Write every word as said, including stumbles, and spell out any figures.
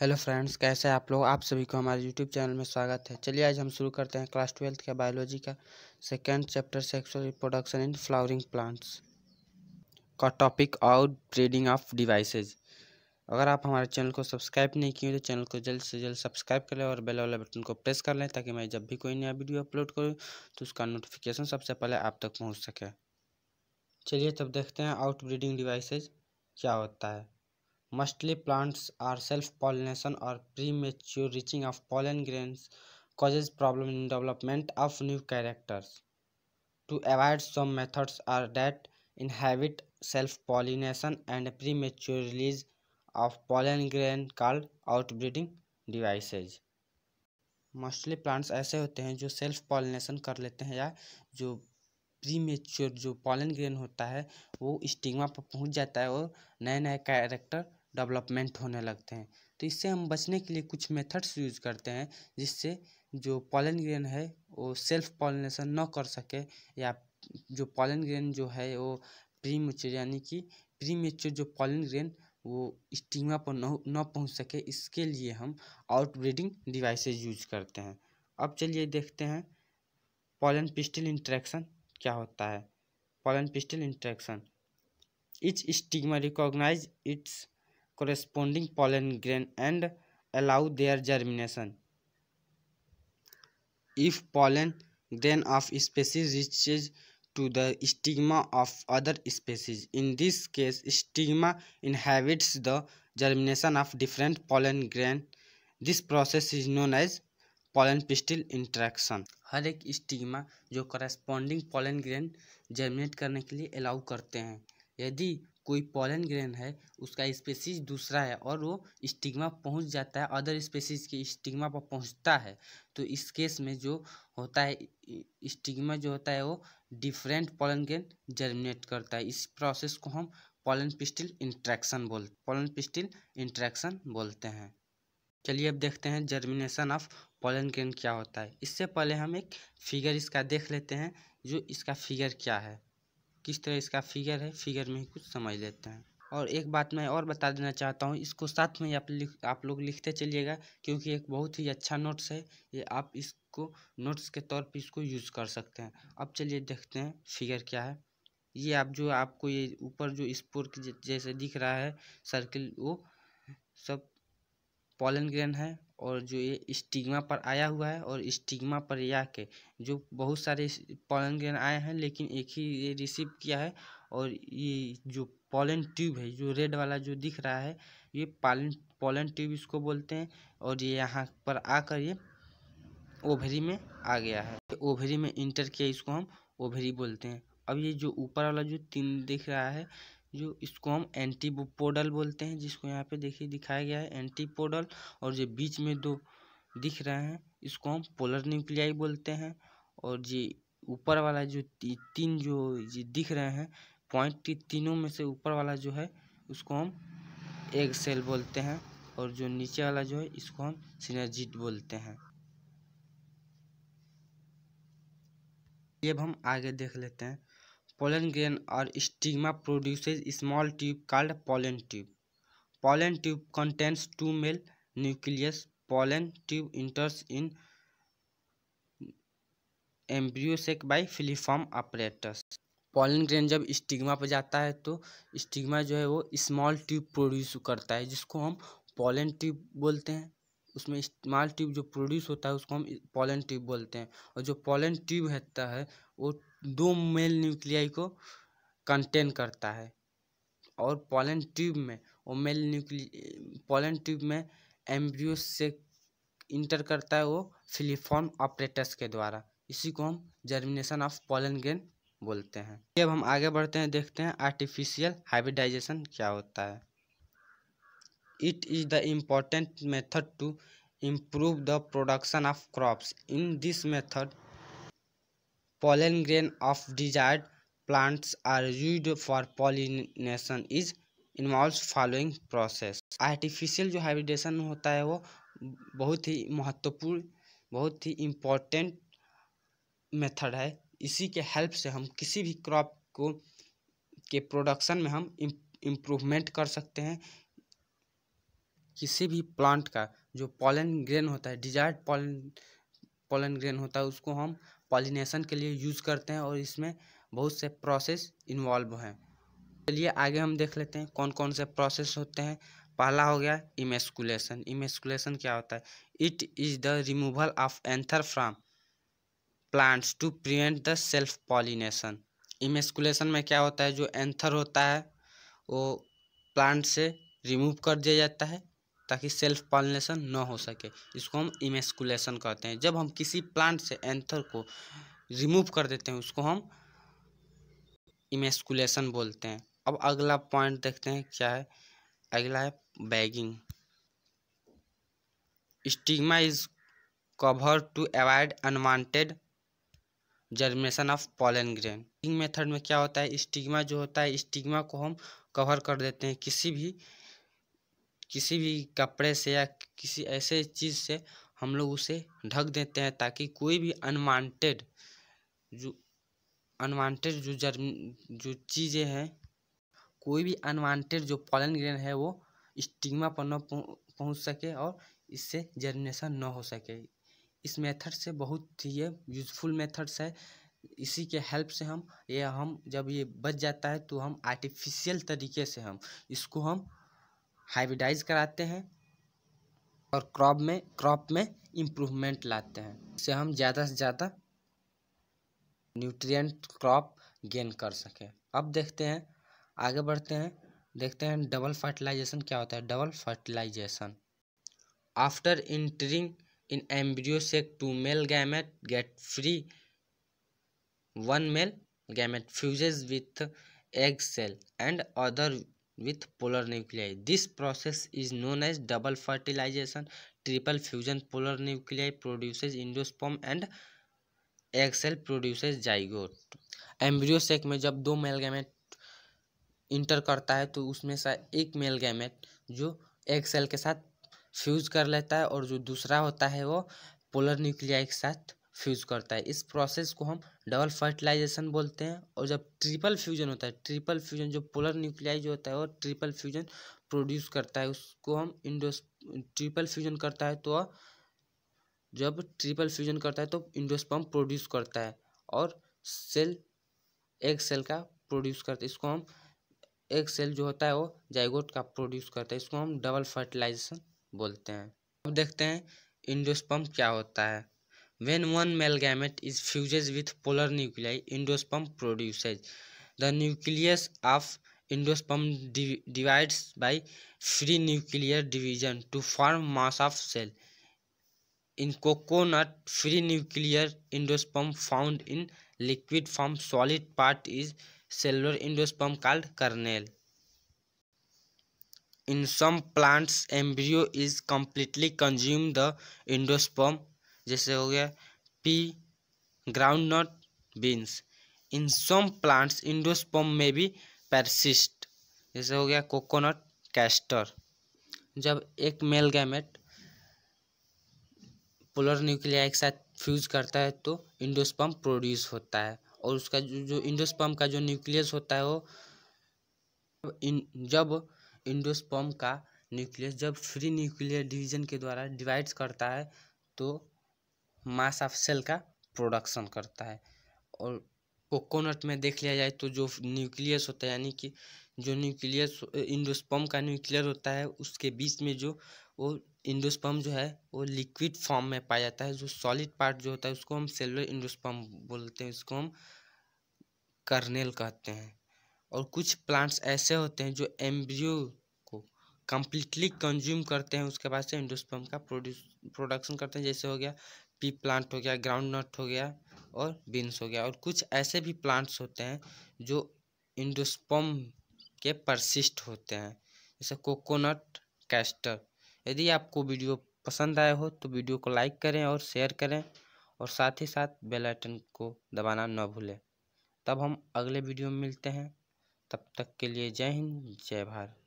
Hello friends, कैसे हैं आप लोग। आप सभी को हमारे यूट्यूब चैनल में स्वागत है। चलिए आज हम शुरू करते हैं क्लास ट्वेल्थ का बायोलॉजी का second chapter sexual reproduction in flowering plants का topic out breeding of devices. अगर आप हमारे चैनल को सब्सक्राइब नहीं किए तो चैनल को जल्द से जल्द सब्सक्राइब कर लें और बेल वाला बटन को प्रेस कर लें ताकि मैं जब भी कोई नया वीडियो अपलोड करूँ तो उसका नोटिफिकेशन सबसे पहले आप तक पहुँच सके। चलिए तब देखते हैं आउट ब्रीडिंग डिवाइसेज क्या होता है। Mostly plants are self-pollination or premature reaching of pollen grains causes problem in development of new characters. To avoid, some methods are that inhibit self-pollination and premature release of pollen grain called outbreeding devices. Mostly plants ऐसे होते हैं जो self pollination कर लेते हैं या जो premature जो पॉलन ग्रेन होता है वो स्टिग्मा पर पहुंच जाता है और नए नए कैरेक्टर डेवलपमेंट होने लगते हैं। तो इससे हम बचने के लिए कुछ मेथड्स यूज़ करते हैं जिससे जो पॉलन ग्रेन है वो सेल्फ पॉलिनेशन ना कर सके या जो पॉलन ग्रेन जो है वो प्रीमेच्योर यानी कि प्रीमेच्योर जो पॉलन ग्रेन वो स्टिग्मा पर न पहुँच सके, इसके लिए हम आउटब्रीडिंग डिवाइसेज यूज करते हैं। अब चलिए देखते हैं पॉलन पिस्टिल इंट्रैक्शन क्या होता है। Pollen pistil interaction each stigma recognise its corresponding pollen grain and allow their germination. If pollen grain of species reaches to the stigma of other species in this case stigma inhabits the germination of different pollen grain. This process is known as pollen pistil interaction. हर एक stigma जो corresponding pollen grain germinate करने के लिए allow करते हैं। यदि कोई पॉलन ग्रेन है उसका स्पेसीज दूसरा है और वो स्टिग्मा पहुंच जाता है, अदर स्पेसीज के स्टिग्मा पर पहुंचता है, तो इस केस में जो होता है स्टिग्मा जो होता है वो डिफरेंट पॉलन ग्रेन जर्मिनेट करता है। इस प्रोसेस को हम पॉलन पिस्टिल इंट्रैक्शन बोल पॉलन पिस्टिल इंट्रैक्शन बोलते हैं। चलिए अब देखते हैं जर्मिनेशन ऑफ पॉलन ग्रेन क्या होता है। इससे पहले हम एक फिगर इसका देख लेते हैं जो इसका फिगर क्या है, किस तरह इसका फिगर है, फिगर में ही कुछ समझ लेते हैं। और एक बात मैं और बता देना चाहता हूँ, इसको साथ में आप लिख आप लोग लिखते चलिएगा क्योंकि एक बहुत ही अच्छा नोट्स है ये, आप इसको नोट्स के तौर पे इसको यूज़ कर सकते हैं। अब चलिए देखते हैं फिगर क्या है। ये आप जो आपको ये ऊपर जो स्पोर जैसे दिख रहा है सर्किल, वो सब पॉलन ग्रेन है और जो ये स्टिग्मा पर आया हुआ है और स्टिग्मा पर ये आके जो बहुत सारे पॉलन ग्रेन आए हैं लेकिन एक ही ये रिसीव किया है। और ये जो पॉलन ट्यूब है जो रेड वाला जो दिख रहा है ये पॉलन पॉलन ट्यूब इसको बोलते हैं। और ये यहाँ पर आकर ये ओवरी में आ गया है, ओवरी में इंटर किया, इसको हम ओवरी बोलते हैं। अब ये जो ऊपर वाला जो तीन दिख रहा है जो इसको हम एंटीपोडल बोलते हैं, जिसको यहाँ पे देखिए दिखाया गया है एंटीपोडल। और जो बीच में दो दिख रहे हैं इसको हम पोलर न्यूक्लियाई बोलते हैं। और ये ऊपर वाला जो ती, तीन जो ये दिख रहे हैं पॉइंट, तीनों में से ऊपर वाला जो है उसको हम एग सेल बोलते हैं और जो नीचे वाला जो है इसको हम सिनर्जिड बोलते हैं। ये अब हम आगे देख लेते हैं। पॉलन ग्रेन और stigma produces small tube called pollen tube. Pollen tube contains two male nucleus. Pollen tube enters in embryo sac by filiform apparatus. Pollen grain जब स्टिग्मा पर जाता है तो स्टिग्मा जो है वो स्मॉल ट्यूब प्रोड्यूस करता है जिसको हम पॉलन ट्यूब बोलते हैं। उसमें स्मॉल ट्यूब जो प्रोड्यूस होता है उसको हम पॉलन ट्यूब बोलते हैं। और जो पॉलन ट्यूब होता है वो दो मेल न्यूक्लियाई को कंटेन करता है और पॉलन ट्यूब में वो मेल न्यूक्लिय पॉलन ट्यूब में एम्ब्रियो से इंटर करता है वो फिलीफॉर्म ऑपरेटस के द्वारा। इसी को हम जर्मिनेशन ऑफ पॉलन ग्रेन बोलते हैं। अब हम आगे बढ़ते हैं, देखते हैं आर्टिफिशियल हाइब्रिडाइजेशन क्या होता है। It is the important method to improve the production of crops. In this method pollen grain of desired plants are used for pollination is involves following process। Artificial जो हाइब्रिडेशन होता है वो बहुत ही महत्वपूर्ण बहुत ही इम्पोर्टेंट मेथड है। इसी के हेल्प से हम किसी भी क्रॉप को के प्रोडक्शन में हम इम्प्रूवमेंट कर सकते हैं। किसी भी प्लांट का जो पॉलन ग्रेन होता है, डिजायर्ड पॉलन पॉलन ग्रेन होता है, उसको हम पॉलिनेशन के लिए यूज़ करते हैं और इसमें बहुत से प्रोसेस इन्वॉल्व हैं। चलिए आगे हम देख लेते हैं कौन कौन से प्रोसेस होते हैं। पहला हो गया इमेस्कुलेशन। इमेस्कुलेशन क्या होता है? It is the removal of anther from plants to prevent the self pollination. Emasculation में क्या होता है, जो एंथर होता है वो प्लांट से रिमूव कर दिया जाता है ताकि सेल्फ पॉलिनेशन ना हो सके, इसको हम इमेस्कुलेशन कहते हैं। जब हम किसी प्लांट से एंथर को रिमूव कर देते हैं उसको हम इमेस्कुलेशन बोलते हैं। अब अगला पॉइंट देखते हैं क्या है। अगला है bagging. Stigma is cover to avoid unwanted germination of pollen grain. Bagging method में क्या होता है, स्टिग्मा जो होता है स्टिग्मा को हम कवर कर देते हैं किसी भी किसी भी कपड़े से या किसी ऐसे चीज़ से हम लोग उसे ढक देते हैं ताकि कोई भी अनवांटेड जो अनवांटेड जो जर्म जो चीज़ें हैं, कोई भी अनवांटेड जो पॉलन ग्रेन है वो स्टिग्मा पर न पहुंच सके और इससे जर्मिनेशन न हो सके। इस मेथड से बहुत ही ये यूज़फुल मेथड्स है। इसी के हेल्प से हम ये हम जब ये बच जाता है तो हम आर्टिफिशियल तरीके से हम इसको हम हाइब्रिडाइज कराते हैं और क्रॉप में क्रॉप में इम्प्रूवमेंट लाते हैं। इससे हम ज़्यादा से ज़्यादा न्यूट्रिएंट क्रॉप गेन कर सकें। अब देखते हैं, आगे बढ़ते हैं, देखते हैं डबल फर्टिलाइजेशन क्या होता है। Double fertilisation after entering in embryo sac two male gamete get free, one male gamete fuses with egg cell and other with polar nuclei. This process is known as double fertilization. Triple fusion polar nuclei produces endosperm and egg cell produces zygote. Embryo sac में जब दो male gamete inter करता है तो उसमें से एक male gamete जो एग सेल के साथ फ्यूज कर लेता है और जो दूसरा होता है वो पोलर न्यूक्लियाई के साथ फ्यूज करता है। इस प्रोसेस को हम डबल फर्टिलाइजेशन बोलते हैं। और जब ट्रिपल फ्यूजन होता है, ट्रिपल फ्यूजन जो पोलर न्यूक्लियाई जो होता है वो ट्रिपल फ्यूजन प्रोड्यूस करता है, उसको हम इंडोस ट्रिपल फ्यूजन करता है तो जब ट्रिपल फ्यूजन करता है तो इंडोस्पर्म प्रोड्यूस करता है और सेल एग सेल का प्रोड्यूस करता है। इसको हम एग सेल जो होता है वो जाइगोट का प्रोड्यूस करता है, इसको हम डबल फर्टिलाइजेशन बोलते हैं। अब देखते हैं इंडोस्पर्म क्या होता है। When one male gamete is fuses with polar nuclei, endosperm produces. The nucleus of endosperm divides by free nuclear division to form mass of cell. In coconut, free nuclear endosperm found in liquid form. Solid part is cellular endosperm called kernel. In some plants, embryo is completely consumed the endosperm. जैसे हो गया pea, groundnut, beans. In some plants endosperm में भी persist, जैसे हो गया coconut, castor. जब एक मेल गैमेट पोलर न्यूक्लियाई के साथ फ्यूज करता है तो इंडोस्पर्म प्रोड्यूस होता है और उसका जो जो इंडोस्पर्म का जो न्यूक्लियस होता है वो इन, जब इंडोस्पर्म का न्यूक्लियस जब फ्री न्यूक्लियर डिवीजन के द्वारा डिवाइड्स करता है तो मास ऑफ सेल का प्रोडक्शन करता है। और कोकोनट में देख लिया जाए तो जो न्यूक्लियस होता है यानी कि जो न्यूक्लियस इंडोस्पर्म का न्यूक्लियर होता है उसके बीच में जो वो इंडोस्पर्म जो है वो लिक्विड फॉर्म में पाया जाता है। जो सॉलिड पार्ट जो होता है उसको हम सेलुलर इंडोस्पर्म बोलते हैं, उसको हम कर्नेल कहते हैं। और कुछ प्लांट्स ऐसे होते हैं जो एम्ब्रियो कम्प्लीटली कंज्यूम करते हैं, उसके बाद से इंडोस्पर्म का प्रोड्यूस प्रोडक्शन करते हैं। जैसे हो गया पी प्लांट, हो गया ग्राउंड नट, हो गया और बीन्स हो गया। और कुछ ऐसे भी प्लांट्स होते हैं जो इंडोस्पर्म के परसिस्ट होते हैं, जैसे कोकोनट, कैस्टर। यदि आपको वीडियो पसंद आया हो तो वीडियो को लाइक करें और शेयर करें और साथ ही साथ बेल आइकन को दबाना न भूलें। तब हम अगले वीडियो में मिलते हैं, तब तक के लिए जय हिंद, जय भारत।